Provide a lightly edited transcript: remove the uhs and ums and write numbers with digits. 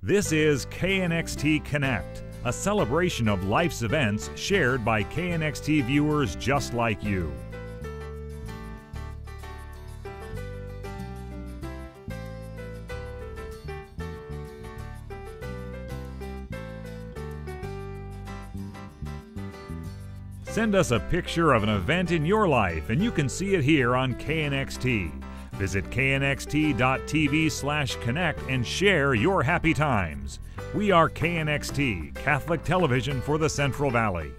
This is KNXT Connect, a celebration of life's events shared by KNXT viewers just like you. Send us a picture of an event in your life and you can see it here on KNXT. Visit knxt.tv/connect and share your happy times. We are KNXT, Catholic Television for the Central Valley.